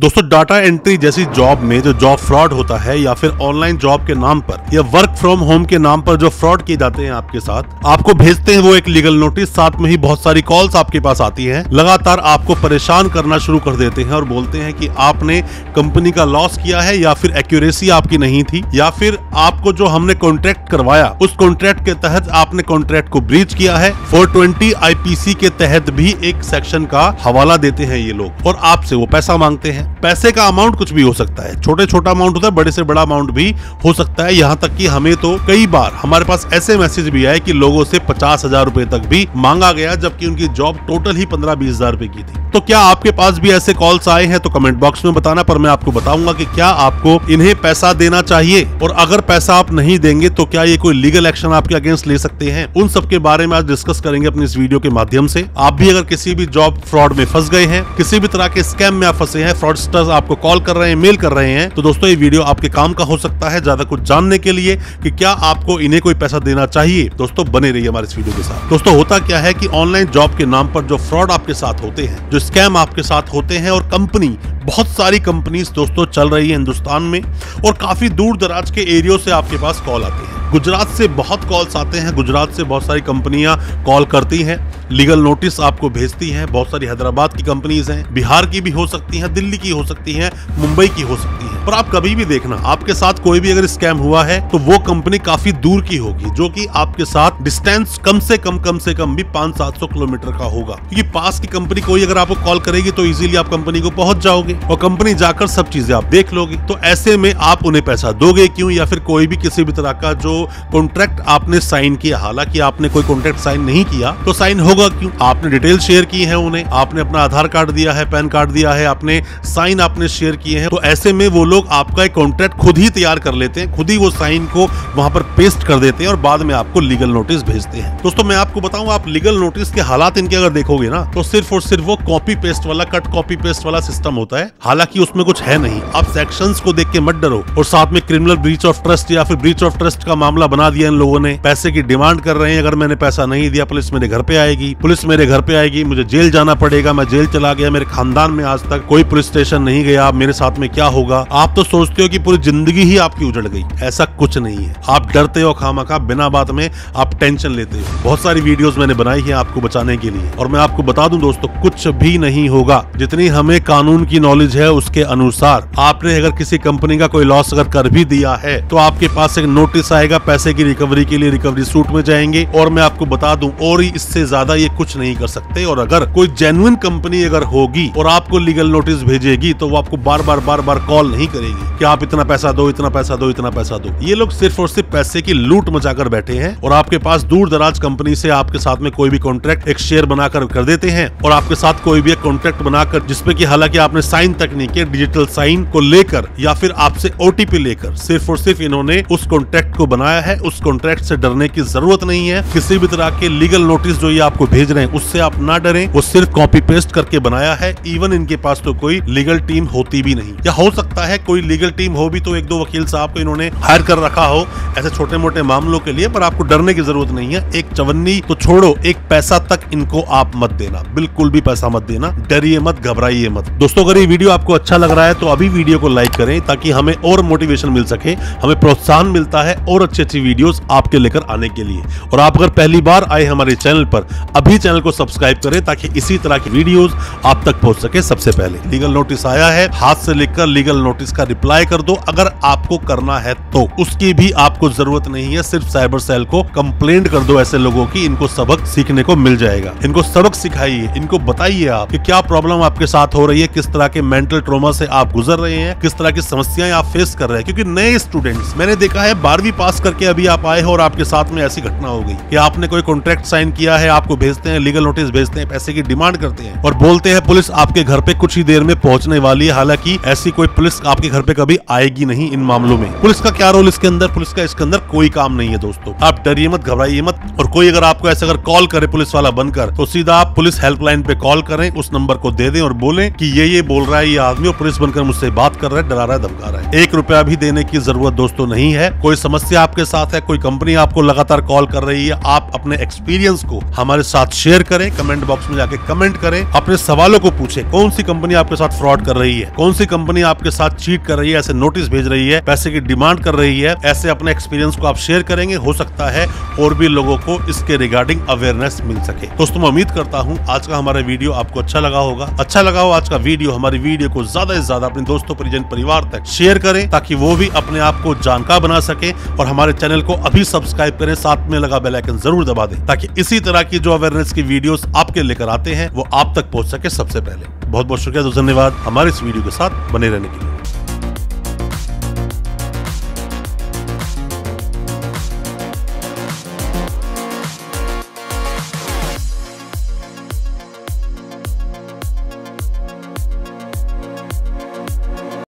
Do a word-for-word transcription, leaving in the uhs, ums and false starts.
दोस्तों data entry जैसी job में जो जॉब फ्रॉड होता है या फिर ऑनलाइन जॉब के नाम पर या वर्क फ्रॉम होम के नाम पर जो फ्रॉड किए जाते हैं आपके साथ, आपको भेजते हैं वो एक लीगल नोटिस, साथ में ही बहुत सारी कॉल्स आपके पास आती हैं, लगातार आपको परेशान करना शुरू कर देते हैं और बोलते हैं कि आपने कंपनी का लॉस किया है या फिर एक्यूरेसी आपकी नहीं थी या फिर आपको जो हमने कॉन्ट्रैक्ट करवाया उस कॉन्ट्रैक्ट के तहत आपने कॉन्ट्रैक्ट को ब्रीच किया है। फोर ट्वेंटी आईपीसी के तहत भी एक सेक्शन का हवाला देते हैं ये लोग और आपसे वो पैसा मांगते हैं। पैसे का अमाउंट कुछ भी हो सकता है, छोटे छोटा अमाउंट होता है, बड़े से बड़ा अमाउंट भी हो सकता है। यहाँ तक कि हमें तो कई बार हमारे पास ऐसे मैसेज भी आए कि लोगों से पचास हजार रूपए तक भी मांगा गया जबकि उनकी जॉब टोटल ही पंद्रह बीस हजार रूपए की थी। तो क्या आपके पास भी ऐसे कॉल्स आए हैं तो कमेंट बॉक्स में बताना, पर मैं आपको बताऊंगा कि क्या आपको इन्हें पैसा देना चाहिए और अगर पैसा आप नहीं देंगे तो क्या ये कोई लीगल एक्शन आपके अगेंस्ट ले सकते हैं। उन सब के बारे में आज डिस्कस करेंगे अपनी इस वीडियो के माध्यम से। आप भी अगर किसी भी जॉब फ्रॉड में फंस गए हैं, किसी भी तरह के स्कैम में आप फंसे हैं, फ्रॉडस्टर्स आपको कॉल कर रहे हैं, मेल कर रहे हैं, तो दोस्तों ये वीडियो आपके काम का हो सकता है। ज्यादा कुछ जानने के लिए कि क्या आपको इन्हें कोई पैसा देना चाहिए, दोस्तों बने रहिए हमारे इस वीडियो के साथ। दोस्तों होता क्या है कि ऑनलाइन जॉब के नाम पर जो फ्रॉड आपके साथ होते हैं, जो स्कैम आपके साथ होते हैं, और कंपनी बहुत सारी कंपनीज दोस्तों चल रही है हिंदुस्तान में और काफी दूर दराज के एरियो से आपके पास कॉल आते हैं। गुजरात से बहुत कॉल्स आते हैं, गुजरात से बहुत सारी कंपनियां कॉल करती हैं, लीगल नोटिस आपको भेजती हैं। बहुत सारी हैदराबाद की कंपनीज हैं, बिहार की भी हो सकती हैं, दिल्ली की हो सकती हैं, मुंबई की हो सकती हैं। पर आप कभी भी देखना, आपके साथ कोई भी अगर स्कैम हुआ है तो वो कंपनी काफी दूर की होगी, जो कि आपके साथ डिस्टेंस कम से कम कम से कम भी पाँच सात सौ किलोमीटर का होगा, क्योंकि पास की कंपनी कोई अगर आपको कॉल करेगी तो इजीली आप कंपनी को पहुंच जाओगे और कंपनी जाकर सब चीजें आप देख लोगे। तो ऐसे में आप उन्हें पैसा दोगे क्यों, या फिर कोई भी किसी भी तरह का जो कॉन्ट्रैक्ट आपने साइन किया, हालांकि आपने कोई कॉन्ट्रैक्ट साइन नहीं किया तो साइन होगा क्यों। आपने डिटेल शेयर की है उन्हें, आपने अपना आधार कार्ड दिया है, पैन कार्ड दिया है, आपने साइन आपने शेयर किए हैं, तो ऐसे में वो लोग आपका एक कॉन्ट्रैक्ट खुद ही तैयार कर लेते हैं, खुद ही वो साइन को वहां पर पेस्ट कर देते हैं और बाद में आपको लीगल नोटिस भेजते हैं। दोस्तों मैं आपको बताऊं, आप लीगल नोटिस के हालात इनके अगर देखोगे ना तो सिर्फ और सिर्फ वो कॉपी पेस्ट वाला, कट कॉपी पेस्ट वाला सिस्टम होता है, हालांकि उसमें कुछ है नहीं। आप सेक्शंस को देख के मत डरो। और साथ में क्रिमिनल ब्रीच ऑफ ट्रस्ट या फिर ब्रीच ऑफ ट्रस्ट का मामला बना दिया इन लोगों ने, पैसे की डिमांड कर रहे हैं, अगर मैंने पैसा नहीं दिया पुलिस मेरे घर पे आएगी, पुलिस मेरे घर पे आएगी, मुझे जेल जाना पड़ेगा, मैं जेल चला गया, मेरे खानदान में आज तक कोई पुलिस स्टेशन नहीं गया, मेरे साथ में क्या होगा। आप तो सोचते हो कि पूरी जिंदगी ही आपकी उजड़ गई, ऐसा कुछ नहीं है। आप डरते हो खामखा, बिना बात में आप टेंशन लेते हो। बहुत सारी वीडियोस मैंने बनाई है आपको बचाने के लिए, और मैं आपको बता दूं दोस्तों कुछ भी नहीं होगा। जितनी हमें कानून की नॉलेज है उसके अनुसार आपने अगर किसी कंपनी का कोई लॉस अगर कर भी दिया है तो आपके पास एक नोटिस आएगा, पैसे की रिकवरी के लिए रिकवरी सूट में जाएंगे। और मैं आपको बता दूं और इससे ज्यादा ये कुछ नहीं कर सकते। और अगर कोई जेन्युइन कंपनी अगर होगी और आपको लीगल नोटिस भेजेगी तो वो आपको बार बार बार बार कॉल नहीं करेगी कि आप इतना पैसा दो, इतना पैसा दो, इतना पैसा दो। ये लोग सिर्फ और सिर्फ पैसे की लूट मचाकर बैठे हैं और आपके पास दूर दराज कंपनी से आपके साथ में कोई भी कॉन्ट्रैक्ट एक शेयर बनाकर कर देते हैं और आपके साथ कोई भी एक कॉन्ट्रैक्ट बनाकर, जिसपे की हालांकि आपने साइन तक नहीं किया, डिजिटल साइन को लेकर या फिर आपसे ओटीपी लेकर, सिर्फ और सिर्फ इन्होंने उस कॉन्ट्रैक्ट को बनाया है। उस कॉन्ट्रैक्ट से डरने की जरूरत नहीं है। किसी भी तरह के लीगल नोटिस जो ये आपको भेज रहे हैं उससे आप ना डरें, वो सिर्फ कॉपी पेस्ट करके बनाया है। इवन इनके पास तो कोई लीगल टीम होती भी नहीं, या हो सकता है कोई लीगल टीम हो भी तो एक दो वकील साहब को इन्होंने हायर कर रखा हो ऐसे छोटे मोटे मामलों के लिए। पर आपको डरने की जरूरत नहीं है। एक चवन्नी तो छोड़ो, एक पैसा तक इनको आप मत देना, बिल्कुल भी पैसा मत देना। डरिए मत, घबराइए मत। दोस्तों अगर ये वीडियो आपको अच्छा लग रहा है तो अभी वीडियो को लाइक करें ताकि हमें और मोटिवेशन मिल सके, हमें प्रोत्साहन मिलता है और अच्छी अच्छी वीडियोस आपके लेकर आने के लिए। और आप अगर पहली बार आए हमारे चैनल पर, अभी चैनल को सब्सक्राइब करें ताकि इसी तरह की वीडियोस आप तक पहुंच सके सबसे पहले। लीगल नोटिस आया है, हाथ से लिखकर लीगल नोटिस का रिप्लाई कर दो अगर आपको करना है तो। उसकी भी आपको जरूरत नहीं है, सिर्फ साइबर सेल को कंप्लेंट कर दो ऐसे लोगों की, इनको सबक सीखने को मिल जाएगा। इनको सबक सिखाइए, इनको बताइए आप कि क्या प्रॉब्लम आपके साथ हो रही है, किस तरह के मेंटल ट्रोमा से आप गुजर रहे हैं, किस तरह की समस्याएं आप फेस कर रहे हैं। क्योंकि नए स्टूडेंट्स, मैंने देखा है बारहवीं पास करके अभी आप आए हो और आपके साथ में ऐसी घटना हो गई कि आपने कोई कॉन्ट्रैक्ट साइन किया है, आपको भेजते हैं लीगल नोटिस, भेजते हैं, पैसे की डिमांड करते हैं और बोलते हैं पुलिस आपके घर पे कुछ ही देर में पहुंचने वाली है। हालांकि ऐसी कोई पुलिस आप आपके घर पे कभी आएगी नहीं इन मामलों में। पुलिस का क्या रोल इसके अंदर? पुलिस का इसके अंदर कोई काम नहीं है दोस्तों। आप डरिए मत, घबराइए मत, और कोई अगर आपको ऐसा अगर कॉल करे पुलिस वाला बनकर, तो सीधा आप पुलिस हेल्पलाइन पे कॉल करें, उस नंबर को दे दें और बोलें कि ये ये बोल रहा है ये आदमी और पुलिस बनकर मुझसे बात कर रहा है, डरा रहा है, धमका रहा है। एक रुपया भी देने की जरूरत दोस्तों नहीं है। कोई समस्या आपके साथ है, कोई कंपनी आपको लगातार कॉल कर रही है, आप अपने एक्सपीरियंस को हमारे साथ शेयर करें, कमेंट बॉक्स में जाके कमेंट करें, अपने सवालों को पूछें। कौन सी कंपनी आपके साथ फ्रॉड कर रही है, कौन सी कंपनी आपके साथ चीट कर रही है, ऐसे नोटिस भेज रही है, पैसे की डिमांड कर रही है, ऐसे अपने एक्सपीरियंस को आप शेयर करेंगे, हो सकता है और भी लोगों को इसके रिगार्डिंग अवेयरनेस मिल सके। दोस्तों मैं उम्मीद करता हूँ आज का हमारा वीडियो आपको अच्छा लगा होगा। अच्छा लगा हो आज का वीडियो, हमारी वीडियो को ज्यादा से ज्यादा अपने दोस्तों, परिजन, परिवार तक शेयर करें ताकि वो भी अपने आप को जानकार बना सके, और हमारे चैनल को अभी सब्सक्राइब करें, साथ में लगा बेल आइकन जरूर दबा दें ताकि इसी तरह की जो अवेयरनेस की वीडियोस आपके लेकर आते हैं वो आप तक पहुंच सके सबसे पहले। बहुत बहुत शुक्रिया, धन्यवाद हमारे इस वीडियो के साथ बने रहने के लिए।